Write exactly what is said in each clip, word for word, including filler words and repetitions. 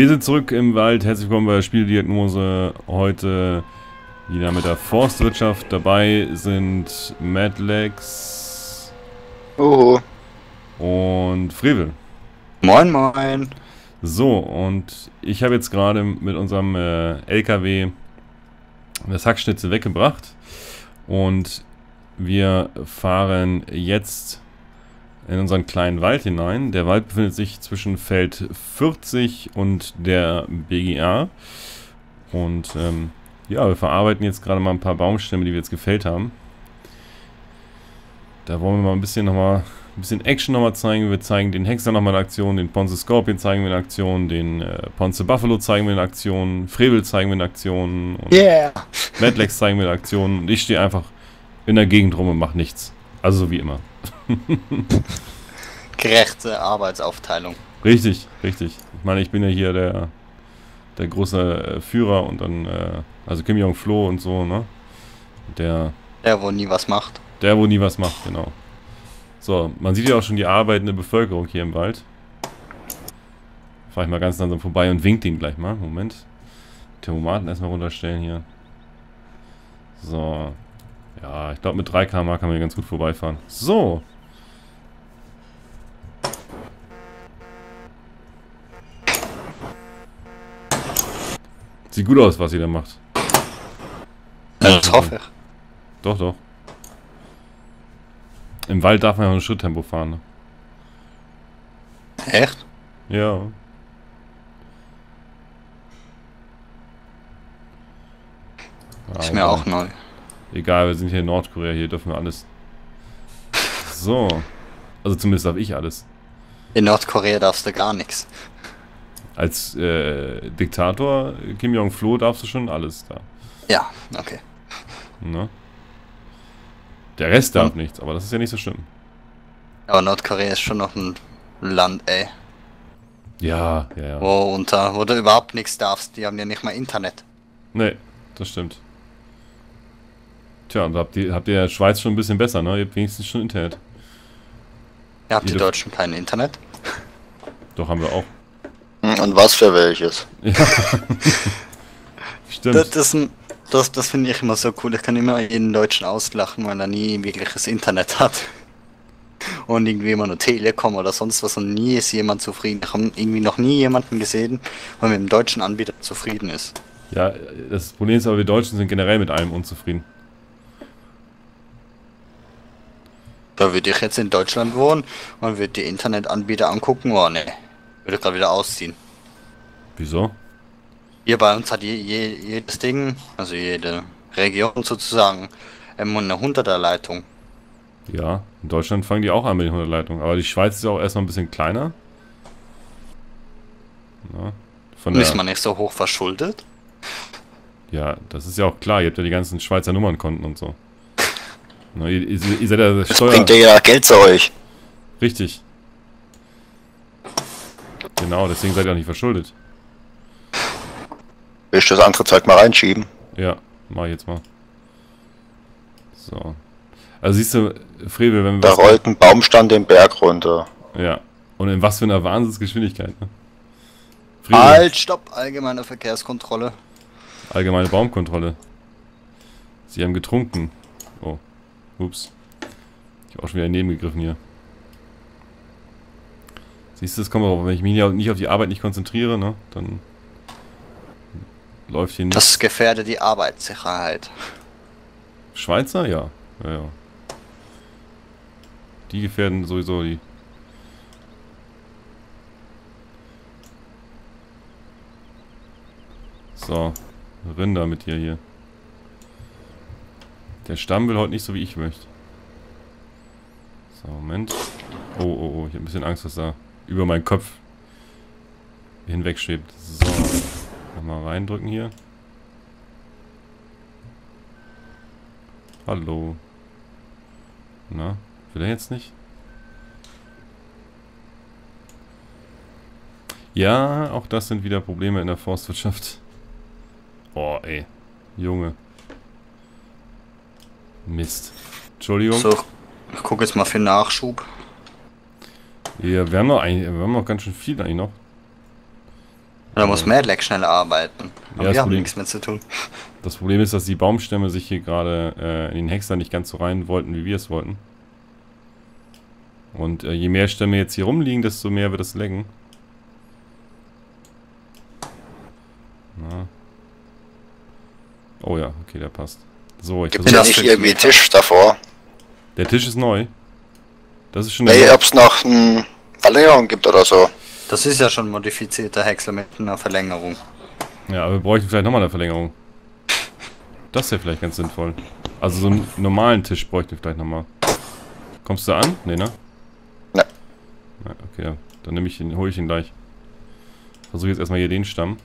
Wir sind zurück im Wald. Herzlich willkommen bei der Spieldiagnose. Heute wieder mit der Forstwirtschaft. Dabei sind Madlex und Frevel. Moin, moin. So, und ich habe jetzt gerade mit unserem äh, L K W das Hackschnitzel weggebracht. Und wir fahren jetzt in unseren kleinen Wald hinein. Der Wald befindet sich zwischen Feld vierzig und der B G A. Und ähm, ja, wir verarbeiten jetzt gerade mal ein paar Baumstämme, die wir jetzt gefällt haben. Da wollen wir mal ein bisschen nochmal ein bisschen Action nochmal zeigen. Wir zeigen den Hexer nochmal in Aktion, den Ponsse Scorpion zeigen wir in Aktion, den äh, Ponsse Buffalo zeigen wir in Aktion, Frevel zeigen wir in Aktion und yeah. Madlex zeigen wir in Aktion. Und ich stehe einfach in der Gegend rum und mache nichts. Also so wie immer. Gerechte Arbeitsaufteilung. Richtig, richtig. Ich meine, ich bin ja hier der, der große äh, Führer und dann, äh, also Kim Jong-Flo und so, ne? Der, der, wo nie was macht. Der, wo nie was macht, genau. So, man sieht ja auch schon die arbeitende Bevölkerung hier im Wald. Fahr ich mal ganz langsam vorbei und wink den gleich mal. Moment. Thermomaten erstmal runterstellen hier. So. Ja, ich glaube mit drei Kilometer pro Stunde kann man hier ganz gut vorbeifahren. So. Sieht gut aus, was ihr da macht. Das hoffe ich. Doch, doch. Im Wald darf man ja auch ein Schritttempo fahren, ne? Echt? Ja. Ist mir auch neu. Egal, wir sind hier in Nordkorea, hier dürfen wir alles. So. Also zumindest darf ich alles. In Nordkorea darfst du gar nichts. Als äh, Diktator Kim Jong-Flo darfst du schon alles da. Ja, okay. Ne? Der Rest darf hm. nichts, aber das ist ja nicht so schlimm. Aber Nordkorea ist schon noch ein Land, ey. Ja, ja, ja. Wo, unter, wo du überhaupt nichts darfst, die haben ja nicht mal Internet. Nee, das stimmt. Tja, und habt ihr, habt ihr Schweiz schon ein bisschen besser, ne? Ihr habt wenigstens schon Internet. Ja, habt ihr Deutschen kein Internet? Doch, haben wir auch. Und was für welches? Ja. Stimmt. Das, das, das, das finde ich immer so cool. Ich kann immer jeden Deutschen auslachen, weil er nie wirkliches Internet hat. Und irgendwie immer nur Telekom oder sonst was und nie ist jemand zufrieden. Ich habe irgendwie noch nie jemanden gesehen, der mit dem deutschen Anbieter zufrieden ist. Ja, das Problem ist aber, wir Deutschen sind generell mit allem unzufrieden. Da würde ich jetzt in Deutschland wohnen und würde die Internetanbieter angucken, oh ne, würde ich gerade wieder ausziehen. Wieso? Hier bei uns hat je, je, jedes Ding, also jede Region sozusagen, eine hunderter Leitung. Ja, in Deutschland fangen die auch an mit den hunderter Leitungen, aber die Schweiz ist auch erstmal ein bisschen kleiner. Ja, von der ist man nicht so hoch verschuldet? Ja, das ist ja auch klar, ihr habt ja die ganzen Schweizer Nummernkonten und so. Na, ihr, ihr seid ja das Steuer... bringt ihr ja Geld zu euch. Richtig. Genau, deswegen seid ihr auch nicht verschuldet. Will ich das andere Zeug mal reinschieben? Ja, mach ich jetzt mal. So. Also siehst du, Frevel, wenn wir... Da rollt ein Baumstand den Berg runter. Ja. Und in was für einer Wahnsinnsgeschwindigkeit, ne? Frevel. Halt, stopp! Allgemeine Verkehrskontrolle. Allgemeine Baumkontrolle. Sie haben getrunken. Oh. Ups. Ich habe auch schon wieder daneben gegriffen hier. Siehst du, das kommt aber, wenn ich mich nicht auf die Arbeit nicht konzentriere, ne, dann läuft hier nichts. Das gefährdet die Arbeitssicherheit. Schweizer? Ja. Ja, ja. Die gefährden sowieso die. So. Rinder mit dir hier. Der Stamm will heute nicht so, wie ich möchte. So, Moment. Oh, oh, oh. Ich habe ein bisschen Angst, dass da über meinen Kopf hinwegschwebt. So. Nochmal reindrücken hier. Hallo. Na, will er jetzt nicht? Ja, auch das sind wieder Probleme in der Forstwirtschaft. Oh, ey. Junge. Mist. Entschuldigung. So, ich gucke jetzt mal für Nachschub. Ja, wir haben noch, ein, wir haben noch ganz schön viel eigentlich noch. Da muss Madlag schneller arbeiten. Aber ja, wir haben nichts mehr zu tun. Das Problem ist, dass die Baumstämme sich hier gerade äh, in den Hexer nicht ganz so rein wollten, wie wir es wollten. Und äh, je mehr Stämme jetzt hier rumliegen, desto mehr wird es laggen. Na. Oh ja, okay, der passt. So, ich Gibt es nicht irgendwie einen Tisch davor? Der Tisch ist neu. Das ist schon. Nee, ob es noch eine Verlängerung gibt oder so. Das ist ja schon ein modifizierter Hexer mit einer Verlängerung. Ja, aber wir bräuchten vielleicht nochmal eine Verlängerung. Das wäre vielleicht ganz sinnvoll. Also so einen normalen Tisch bräuchten wir vielleicht nochmal. Kommst du an? Nee, ne? Ne. Ja, okay, dann nehme ich ihn, hole ich ihn gleich. Versuche jetzt erstmal hier den Stamm.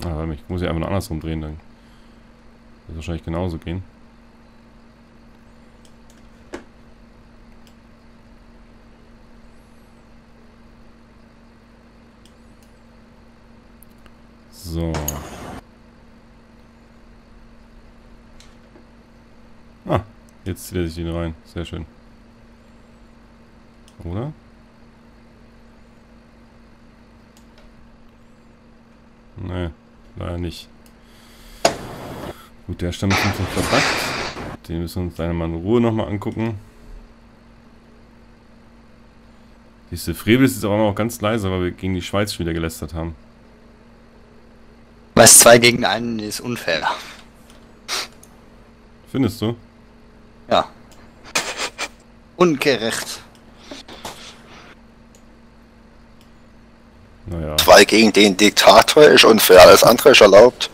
Ah, warte mal, ich muss ja einfach nur andersrum drehen, dann wird wahrscheinlich genauso gehen. So. Ah, jetzt zieht er sich den rein. Sehr schön. Oder? Nee, leider nicht. Gut, der Stamm ist uns noch verpackt. Den müssen wir uns leider mal in Ruhe nochmal angucken. Diese Frevel ist jetzt aber auch ganz leise, weil wir gegen die Schweiz schon wieder gelästert haben. Was zwei gegen einen ist unfair. Findest du? Ja. Ungerecht. Naja. Zwei gegen den Diktator ist unfair, alles andere ist erlaubt.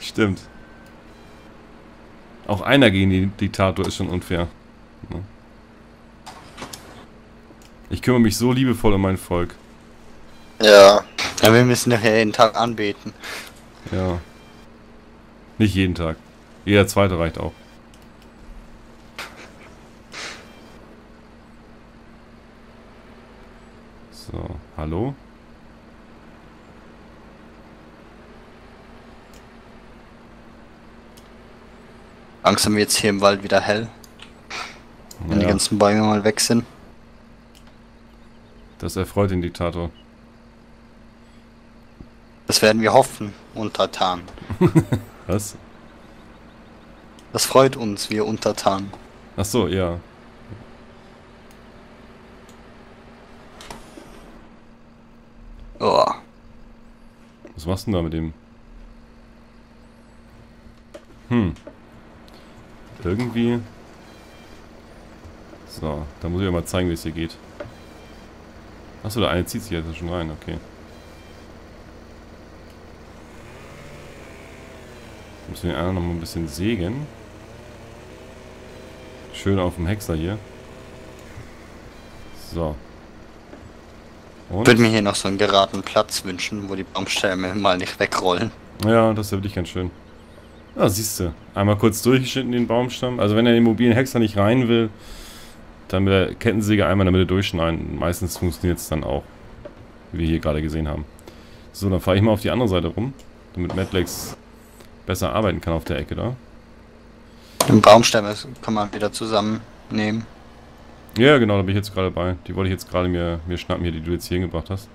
Stimmt. Auch einer gegen den Diktator ist schon unfair. Ich kümmere mich so liebevoll um mein Volk. Ja. Ja, wir müssen nachher jeden Tag anbeten. Ja. Nicht jeden Tag. Jeder zweite reicht auch. So, hallo? Langsam wird es hier im Wald wieder hell. Wenn ja. Die ganzen Bäume mal weg sind. Das erfreut den Diktator. Das werden wir hoffen, Untertan. Was? Das freut uns, wir Untertan. Ach so, ja. Oh. Was machst du denn da mit dem? Hm. Irgendwie. So, da muss ich ja mal zeigen, wie es hier geht. Achso, der eine zieht sich jetzt schon rein, okay. Müssen wir den anderen noch mal ein bisschen sägen. Schön auf dem Hexer hier. So. Und? Ich würde mir hier noch so einen geraden Platz wünschen, wo die Baumstämme mal nicht wegrollen. Ja, das wäre wirklich ganz schön. Ja, siehst du. Einmal kurz durchgeschnitten den Baumstamm. Also wenn er den mobilen Hexer nicht rein will, dann mit der Kettensäge einmal in der Mitte durchschneiden. Meistens funktioniert es dann auch. Wie wir hier gerade gesehen haben. So, dann fahre ich mal auf die andere Seite rum. Damit Madlex besser arbeiten kann auf der Ecke da. Den Baumstämme kann man wieder zusammennehmen. Ja, genau, da bin ich jetzt gerade bei. Die wollte ich jetzt gerade mir, mir schnappen hier, die du jetzt hier hingebracht hast.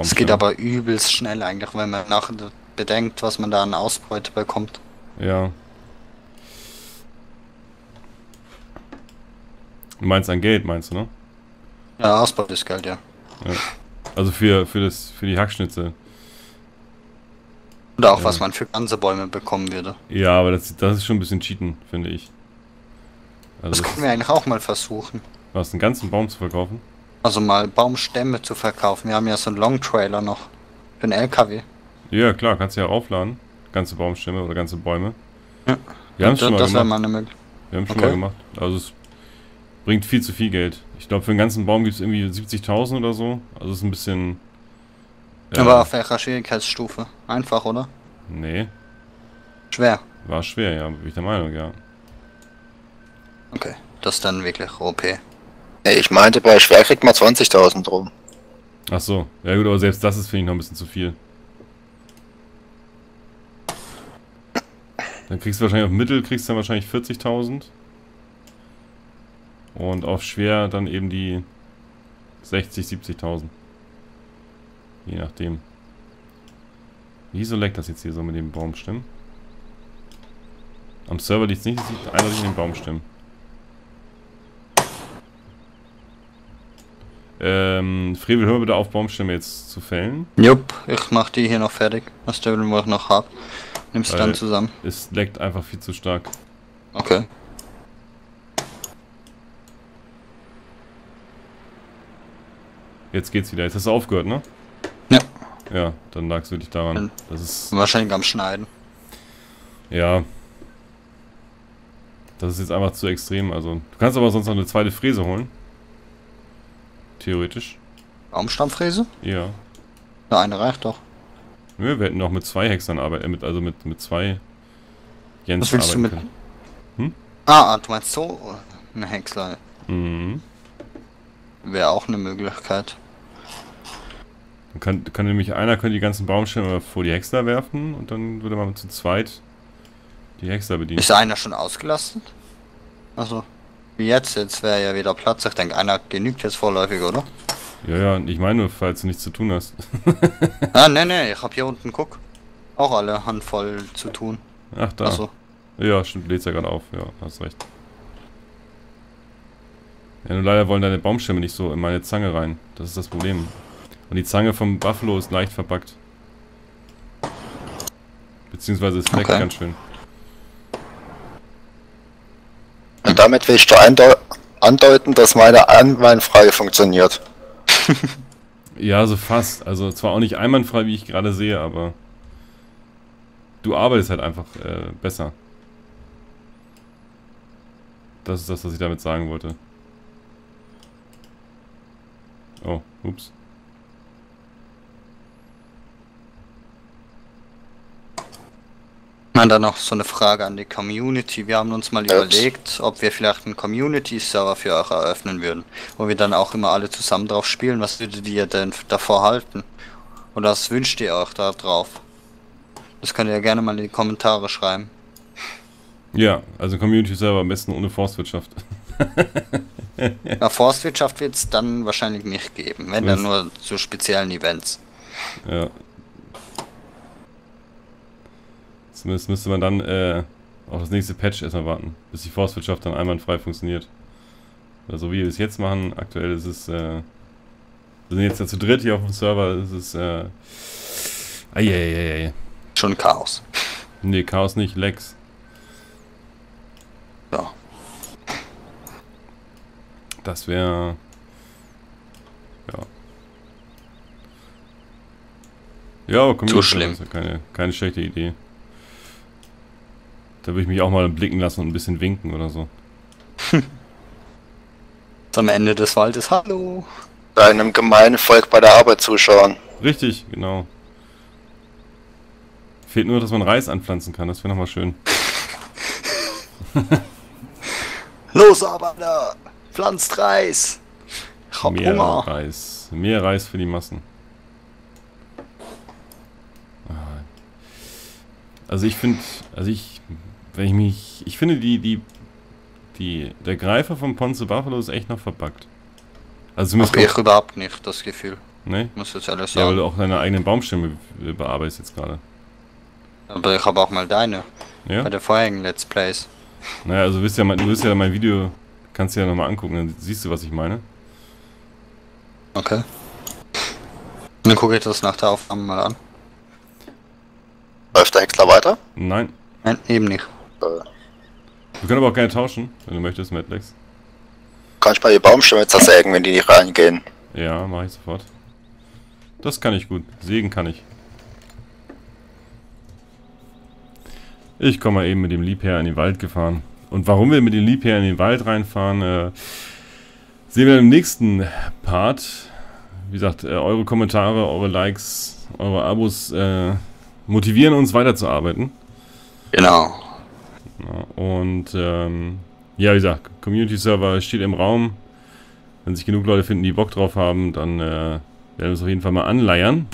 Es geht aber übelst schnell eigentlich, wenn man nachher bedenkt, was man da an Ausbeute bekommt. Ja. Du meinst an Geld, meinst du, ne? Ja, Ausbeute ist Geld, ja. Ja. Also für, für, das, für die Hackschnitze. Oder auch, ja. Was man für ganze Bäume bekommen würde. Ja, aber das, das ist schon ein bisschen Cheaten, finde ich. Also das, das können wir eigentlich auch mal versuchen. Was, einen ganzen Baum zu verkaufen? Also mal Baumstämme zu verkaufen. Wir haben ja so einen Long-Trailer noch. Für einen L K W. Ja, klar, kannst du ja aufladen. Ganze Baumstämme oder ganze Bäume. Ja, wir haben es schon mal das gemacht. Mal eine wir haben es okay. schon mal gemacht. Also es bringt viel zu viel Geld. Ich glaube, für einen ganzen Baum gibt es irgendwie siebzigtausend oder so. Also es ist ein bisschen... Ja. Aber auf welcher Schwierigkeitsstufe? Einfach, oder? Nee. Schwer? War schwer, ja. Bin ich der Meinung, ja. Okay, das ist dann wirklich O P. Ich meinte, bei schwer kriegt man zwanzigtausend rum. Ach so. Ja gut, aber selbst das ist, finde ich, noch ein bisschen zu viel. Dann kriegst du wahrscheinlich auf Mittel, kriegst du dann wahrscheinlich vierzigtausend. Und auf schwer dann eben die sechzig, siebzigtausend. Je nachdem. Wieso leckt das jetzt hier so mit dem Baumstämmen? Am Server liegt es nicht, es liegt eindeutig in den Baumstämmen. Ähm, Frevel, hör bitte auf, Baumstämme jetzt zu fällen. Jupp, ich mach die hier noch fertig. Was der ich noch hab. Nimmst du dann zusammen. Es leckt einfach viel zu stark. Okay. Jetzt geht's wieder. Jetzt hast du aufgehört, ne? Ja. Ja, dann lag's wirklich daran. Das ist wahrscheinlich am Schneiden. Ja. Das ist jetzt einfach zu extrem. Also, du kannst aber sonst noch eine zweite Fräse holen. Theoretisch. Baumstammfräse? Ja. Na, eine reicht doch. Nö, wir hätten doch mit zwei Hexern arbeiten, äh, mit, also mit, mit zwei Jens Was willst arbeiten du mit? Können. Hm? Ah, du meinst so eine Hexer. Mhm. Wäre auch eine Möglichkeit. Dann kann, kann nämlich einer könnte die ganzen Baumstämme vor die Hexer werfen und dann würde man zu zweit die Hexer bedienen. Ist einer schon ausgelastet? Also, wie jetzt? Jetzt wäre ja wieder Platz. Ich denke, einer genügt jetzt vorläufig, oder? Ja, ja, ich meine, falls du nichts zu tun hast. Ah, ne, ne, ich hab hier unten, guck, auch alle handvoll zu tun. Ach, da. Ach so. Ja, stimmt, lädst ja gerade auf. Ja, hast recht. Ja, nur leider wollen deine Baumstämme nicht so in meine Zange rein. Das ist das Problem. Und die Zange vom Buffalo ist leicht verpackt. Beziehungsweise es leckt ganz schön. Und damit willst du andeuten, dass meine einwandfrei funktioniert. Ja, so fast. Also zwar auch nicht einwandfrei, wie ich gerade sehe, aber du arbeitest halt einfach äh, besser. Das ist das, was ich damit sagen wollte. Oh, ups. Dann noch so eine Frage an die Community. Wir haben uns mal ups. überlegt, ob wir vielleicht einen Community-Server für euch eröffnen würden, wo wir dann auch immer alle zusammen drauf spielen. Was würdet ihr denn davor halten? Oder was wünscht ihr euch da drauf? Das könnt ihr gerne mal in die Kommentare schreiben. Ja, also Community-Server am besten ohne Forstwirtschaft. Ja, Forstwirtschaft wird es dann wahrscheinlich nicht geben, wenn so dann nur zu speziellen Events. Ja. Zumindest müsste man dann äh, auf das nächste Patch erstmal warten, bis die Forstwirtschaft dann einwandfrei funktioniert. Also wie wir es jetzt machen, aktuell ist es, äh, wir sind jetzt ja zu dritt hier auf dem Server, ist es, äh, eieieiei. Schon Chaos. Nee, Chaos nicht, Lex. Ja. Das wäre, ja. Ja, komm, zu schlimm. Das ist ja keine, keine schlechte Idee. Da würde ich mich auch mal blicken lassen und ein bisschen winken oder so. Am Ende des Waldes, hallo! Deinem gemeinen Volk bei der Arbeit zuschauen. Richtig, genau. Fehlt nur, dass man Reis anpflanzen kann, das wäre nochmal schön. Los, Arbeiter! Pflanzt Reis! Ich hab Mehr Hunger. Reis. Mehr Reis für die Massen. Also ich finde, also ich... Wenn ich mich. Ich finde die, die. die. Der Greifer von Ponsse Buffalo ist echt noch verpackt. Also zumindest. Ich überhaupt nicht das Gefühl. Ne? Muss jetzt alles sagen. Ja, weil du auch deine eigenen Baumstämme bearbeitest jetzt gerade. Aber ich habe auch mal deine. Ja? Bei der vorherigen Let's Plays. Naja, also du wirst ja mein, du wirst ja mein Video. Kannst du ja nochmal angucken, dann siehst du, was ich meine. Okay. Dann gucke ich das nach der Aufnahme mal an. Läuft der Hexer weiter? Nein. Nein, eben nicht. Wir können aber auch gerne tauschen, wenn du möchtest, Madlex. Kann ich mal die Baumstämme zersägen, wenn die nicht reingehen? Ja, mache ich sofort. Das kann ich gut. Sägen kann ich. Ich komme mal eben mit dem Liebherr in den Wald gefahren. Und warum wir mit dem Liebherr in den Wald reinfahren, äh, sehen wir im nächsten Part. Wie gesagt, äh, eure Kommentare, eure Likes, eure Abos äh, motivieren uns weiterzuarbeiten. Genau. Und ähm, ja, wie gesagt, Community-Server steht im Raum. Wenn sich genug Leute finden, die Bock drauf haben, dann äh, werden wir es auf jeden Fall mal anleiern.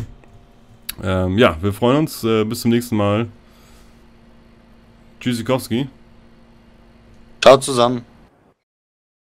Ähm, ja, wir freuen uns. Äh, bis zum nächsten Mal. Tschüssikowski. Ciao zusammen.